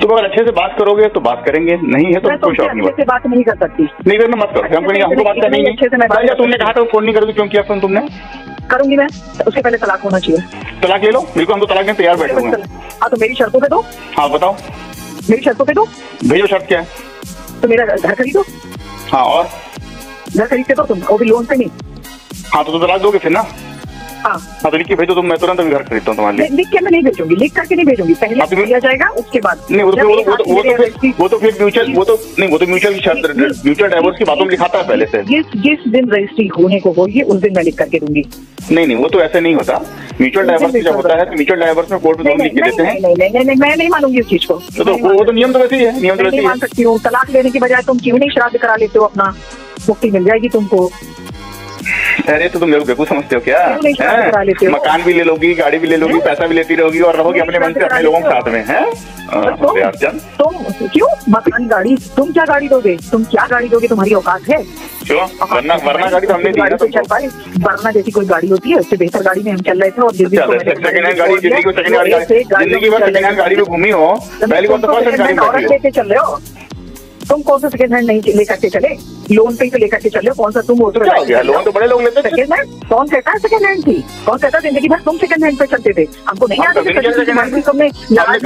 तुम अगर अच्छे से बात करोगे तो बात करेंगे, नहीं है तो कुछ और नहीं बात नहीं कर सकती, नहीं करना मत करो, हमको बात करनी नहीं। तुमने कहा था फोन नहीं करोगे, क्यों किया फोन तुमने? करूंगी मैं, उसके पहले तलाक होना चाहिए। तलाक ले लो, बिल्कुल हमको तलाक में तैयार बैठे। हाँ तो मेरी शर्तों पे दो। हाँ बताओ, मेरी शर्तों पे दो। भेजो, शर्त क्या है? तो मेरा घर खरीदो। हाँ और घर खरीद के दो तुम, वो भी लोन पे नहीं। हाँ तो तलाक दोगे फिर ना? हाँ तो लिख के भेजो, तो मैं तुरंत अभी घर खरीदता हूँ तुम्हारे लिए। लिख के मैं नहीं भेजूंगी, लिख करके नहीं भेजूंगी, पहले दिया जाएगा उसके बाद। नहीं वो तो फिर म्यूचुअल, वो तो नहीं, वो तो म्यूचुअल की शर्त, म्यूचुअल डाइवोर्स की बातों में लिखा था पहले से। जिस दिन रजिस्ट्री होने को होगी उस दिन मैं लिख करके दूंगी। नहीं वो तो ऐसे नहीं होता, म्यूचुअल डाइवोर्स जब होता है तो म्यूचुअल डाइवोर्स में कोर्ट में दोनों लिख के देते हैं। नहीं मैं नहीं मानूंगी इस चीज को, वो तो नियम तो वैसे ही है, नियम तो वैसे ही मान सकती हूँ। तलाक लेने के बजाय तुम क्यों नहीं श्राद्ध करा लेते हो, अपना मुक्ति मिल जाएगी तुमको। अरे तो तुम लोग बेवकूफ समझते हो क्या? मकान भी ले लोगी, गाड़ी भी ले लोगी, पैसा भी लेती रहोगी और रहोगी अपने मन से अपने लोगों के साथ में, हैं? तुम क्यों मकान गाड़ी, तुम क्या गाड़ी दोगे, तुम्हारी औकात है? वरना गाड़ी तो हमने दी ना तुमको, वरना जैसी कोई गाड़ी होती है उससे बेहतर गाड़ी में हम चल रहे थे। और जिंदगी भर सेकेंड हैंड गाड़ी में घूमी हो, पहली बार तो फर्स्ट हैंड गाड़ी लेके चल रहे हो तुम, कौन सा सेकंड हैंड नहीं लेकर के चले, लोन पे ही तो लेकर के चले, कौन सा तुम हो तो लोन तो बड़े लोग लेते थे। सेकंड हैंड कौन कहता है सेकंड हैंड थी, कौन कहता है जिंदगी भर तुम सेकंड हैंड पे चलते थे? हमको नहीं आता था, तुमने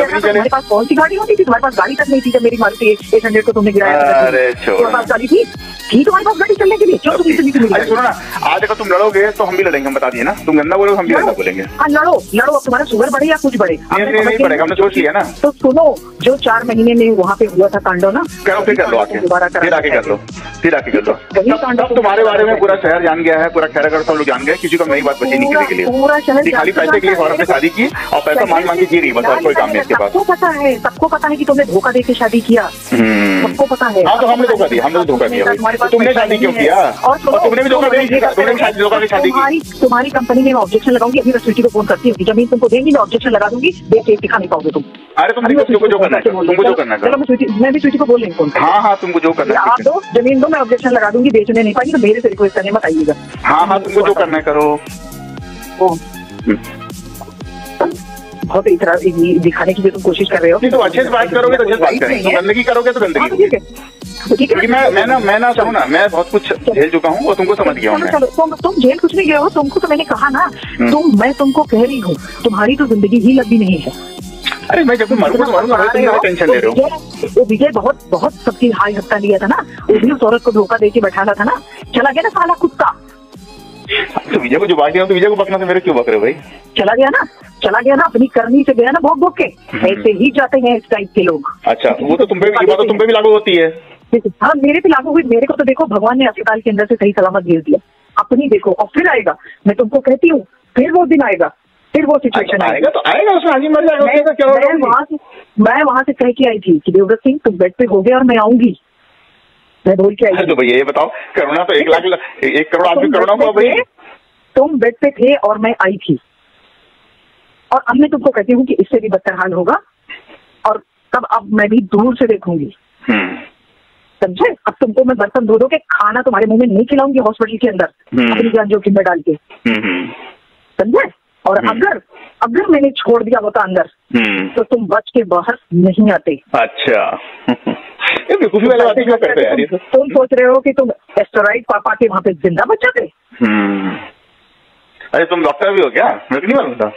तुम्हारे पास कौन सी गाड़ी होती थी? तुम्हारे पास गाड़ी तक नहीं थी जब मेरी मारुति 800 को तुमने गिराया। तुम्हारे पास गाड़ी थी तुम्हारे पास गाड़ी चलने के लिए, क्यों तुम्हें? सुनो ना, आज अगर तुम लड़ोगे तो हम भी लड़ेंगे, हम बता दिए ना, तुम गंदा बोलोगे हम भी गंदा बोलेंगे। हाँ लड़ो लड़ो, अब तुम्हारा शुगर बढ़े या कुछ बढ़े हमने सोच लिया ना। तो सुनो, जो 4 महीने में वहाँ पे हुआ था कांडो ना, कर लो आके, फिर आके कर लो। सब तुम्हारे बारे में पूरा शहर जान गया है, पूरा खैरागढ़ सब लोग जान गए, किसी को नई बात बची निकलने के लिए। पूरा शहर खाली पैसे के लिए औरत ने शादी की और पैसा मांग के जी रही, बस और कोई काम नहीं इसके पास। सबको पता है कि तुमने धोखा देके शादी किया, सबको पता है। हाँ तो हमने धोखा दिया, तुमने शादी क्यों किया? और तुमने भी धोखा दिया शादी की। तुम्हारी कंपनी में ऑब्जेक्शन लगाऊंगी, अभी रस्टी को फोन करती हूँ, जमीन तुमको देंगी मैं ऑब्जेक्शन लगा दूंगी, देख दिखा नहीं पाओगे तुम। अरे तुमको जो करना है मैं भी स्वीटी को बोल रही हूँ। हाँ तुमको जो करना है आप दो, जमीन दो, मैं ऑब्जेक्शन लगा दूंगी, बेचने नहीं पाएगी तो मेरे से रिक्वेस्ट करने मत आइएगा। हाँ तुमको जो करना है करो। ओ बहुत इतना दिखाने की तुम कोशिश कर रहे हो। तो अच्छे से बात करोगे तो अच्छे से बात करेंगे, गंदगी करोगे तो गंदगी। क्योंकि मैं ना सुनो ना, मैं बहुत कुछ झेल चुका हूँ और तुमको समझ गया हूँ। तुम झेल कुछ नहीं गए हो, तुमको तो मैंने कहा ना, मैं तुमको कह रही हूँ तुम्हारी तो जिंदगी ही लंबी नहीं है। अरे मैं जब मरूंगा टेंशन ले रहा हूँ। वो विजय बहुत बहुत सबकी हाई हत्या लिया था ना, वो भी उस औरत को धोखा देके बैठाना था ना, चला गया ना साला कुत्ता। तो विजय को जो बात किया, तो विजय को बकना से मेरे क्यों बक रहे हो भाई? चला गया ना अपनी करनी से गया ना, बहुत भोग के ऐसे ही जाते हैं इस टाइप के लोग। अच्छा वो तो तुम पे भी लागू होती है? हाँ मेरे पे लागू हुई, मेरे को तो देखो भगवान ने अस्पताल के अंदर से सही सलामत भेज दिया, अपनी देखो। और फिर आएगा, मैं तुमको कहती हूँ, फिर वो दिन आएगा, फिर वो सिचुएशन आएगा तो आएगा, उसमें आगे मर जाएगा क्या होगा। मैं वहाँ से कह के आई थी कि देवव्रत सिंह तुम बेड पे हो गए और मैं आऊंगी, मैं बोल के आई थी। तो भैया ये बताओ, करुणा तो 1 करोड़ आदमी करुणा को भाई, तुम बेड पे थे और मैं आई थी, और अब मैं तुमको कहती हूँ कि इससे भी बदतर हाल होगा और तब अब मैं भी दूर से देखूंगी, समझे? अब तुमको मैं बर्तन धो दो के खाना तुम्हारे मुंह में नहीं खिलाऊंगी हॉस्पिटल के अंदर, अपनी जान जोखिम में डाल के, समझे? और अगर मैंने छोड़ दिया होता अंदर तो तुम बच के बाहर नहीं आते। अच्छा बेवकूफी वाली बातें क्यों करते यार? तुम सोच रहे हो कि तुम एस्टेरॉइड पापा के वहाँ पे जिंदा बच जाते। अरे तुम डॉक्टर भी हो क्या? नहीं मालूम था।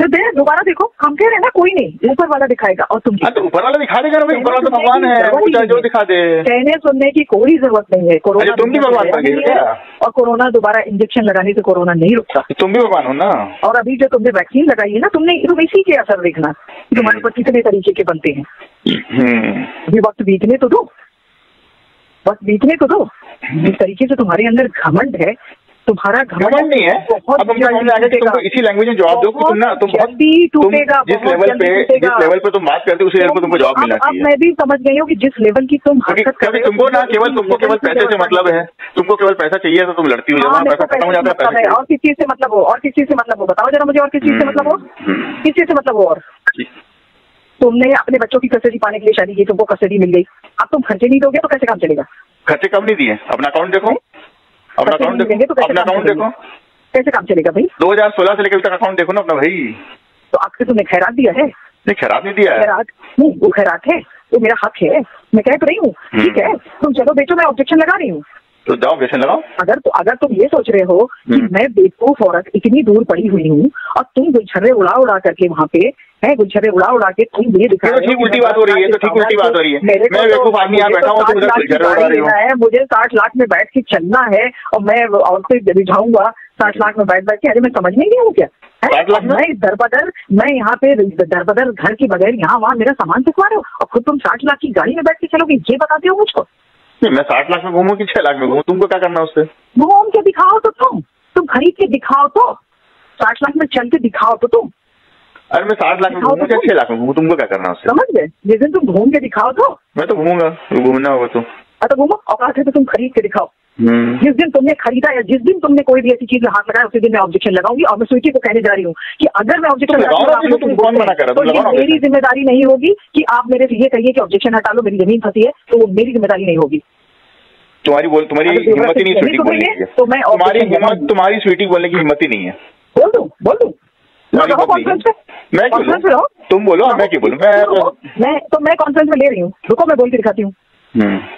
तो दोबारा देखो, हम कह रहे हैं ना कोई नहीं, ऊपर वाला दिखाएगा। और तुम ऊपर वाला दिखा देगा ना भाई, ऊपर वाला तो भगवान है, वो चाहे जो दिखा दे। कहने सुनने की कोई जरूरत नहीं है। कोरोना तुम भी भगवान बन गए क्या? और कोरोना दोबारा इंजेक्शन लगाने से कोरोना नहीं रुकता, तुम भी भगवान हो ना। और अभी जो तुमने वैक्सीन लगाई है ना, तुम इसी के असर देखना तुम्हारे ऊपर कितने तरीके के बनते हैं। अभी वक्त बीतने तो दो। जिस तरीके से तुम्हारे अंदर घमंड है, तुम्हारा घमंड नहीं है, अब तुमको इसी लैंग्वेज में जवाब दो कि जिस लेवल पे तुम बात करते हो उसी लेवल पे तुमको जवाब मिलना चाहिए। अब मैं भी समझ गई हूँ कि जिस लेवल की तुम हरकत कर रहे हो, तुमको केवल पैसे से मतलब है, तुमको केवल पैसा चाहिए तो तुम लड़ती हो, पैसा खत्म हो जाता है। और किस चीज से मतलब हो, बताओ जरा मुझे, और किस चीज से मतलब हो, और तुमने अपने बच्चों की कस्टडी पाने के लिए शादी की, तुमको कस्टडी मिल गई, अब तुम खर्चे नहीं दोगे तो कैसे काम चलेगा? खर्चे कम नहीं दिए, अपना अकाउंट देखो, अपना अकाउंट देखो कैसे काम चलेगा भाई? 2016 से लेकर अकाउंट देखो ना अपना भाई। तो आपके तुमने खैरात दिया है, नहीं खैरात नहीं दिया है, खैरात नहीं, वो खैरात है, वो मेरा हक है, मैं कह तो रही हूँ। ठीक है तुम चलो बेचो, मैं ऑब्जेक्शन लगा रही हूँ, तो जाओ ऑब्जेक्शन लगाओ। अगर तुम ये सोच रहे हो कि मैं बेवकूफ औरत इतनी दूर पड़ी हुई हूँ और तुम गुलछर्रे उड़ा उड़ा करके वहाँ पे है, गुलछर्रे उड़ा उड़ा के तुम ये दिखा रहे हो, उल्टी बात हो रही है, तो ठीक उल्टी बात हो रही है। मेरे बेवकूफ आदमी यहाँ बैठा हूँ, मुझे 60 लाख में बैठ के चलना है और मैं औरतें रिझाऊंगा 60 लाख में बैठ बैठ के। अरे मैं समझ नहीं गया हूँ क्या, मैं दर बदर, मैं यहाँ पे दर बदर घर के बगैर यहाँ वहाँ मेरा सामान चुकवा रहे हो और खुद तुम 60 लाख की गाड़ी में बैठ के चलोगे, ये बताते हो मुझको? नहीं, मैं 60 लाख में घूमूं कि 6 लाख में घूमूं, तुमको क्या करना उससे? घूम के दिखाओ तो, तुम खरीद के दिखाओ तो, 60 लाख में चल के दिखाओ तो तुम। अरे मैं 60 लाख में घूमूं या 6 लाख में घूमूं, तुमको क्या करना उससे? समझ गए, जिस दिन तुम घूम के दिखाओ तो। मैं तो घूमूंगा, घूमना होगा तो। अच्छा घूमो, औकात है तो तुम खरीद के दिखाओ। जिस दिन तुमने खरीदा या जिस दिन तुमने कोई भी ऐसी चीज में हाथ लगाया उसी दिन मैं ऑब्जेक्शन लगाऊंगी। और मैं स्वीटी को कहने जा रही हूँ कि अगर मैं ऑब्जेक्शन लगाऊंगा तो मेरी जिम्मेदारी नहीं होगी कि आप मेरे से ये कहिए कि ऑब्जेक्शन हटा लो, मेरी जमीन फंसी है, तो वो मेरी जिम्मेदारी नहीं होगी। तुम्हारी हिम्मत ही नहीं स्वीटी बोलने की, तो मैं तुम्हारी स्वीटी बोलने की हिम्मत ही नहीं है। बोल दूं मैं, कॉन्फ्रेंस में रहो, तुम बोलो, मैं क्यों बोलूँ? मैं कॉन्फ्रेंस में ले रही हूँ, रुको मैं बोल के दिखाती हूँ।